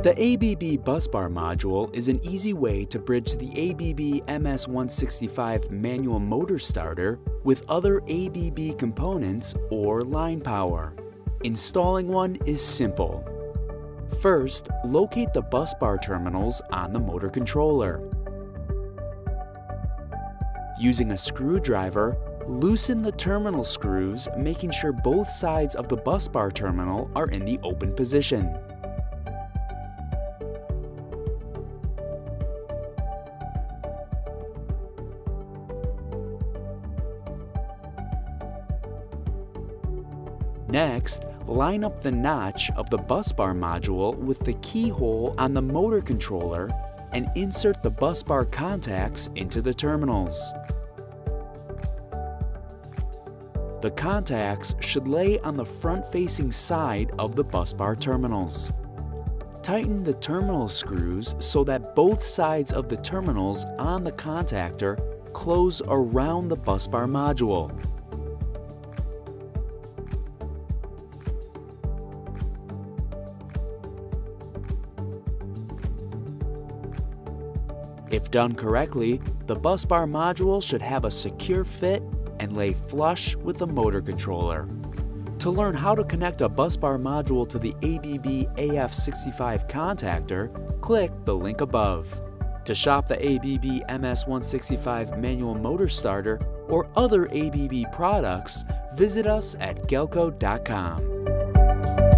The ABB busbar module is an easy way to bridge the ABB MS165 manual motor starter with other ABB components or line power. Installing one is simple. First, locate the busbar terminals on the motor controller. Using a screwdriver, loosen the terminal screws, making sure both sides of the busbar terminal are in the open position. Next, line up the notch of the busbar module with the keyhole on the motor controller and insert the busbar contacts into the terminals. The contacts should lay on the front-facing side of the busbar terminals. Tighten the terminal screws so that both sides of the terminals on the contactor close around the busbar module. If done correctly, the busbar module should have a secure fit and lay flush with the motor controller. To learn how to connect a busbar module to the ABB AF65 contactor, click the link above. To shop the ABB MS165 manual motor starter or other ABB products, visit us at galco.com.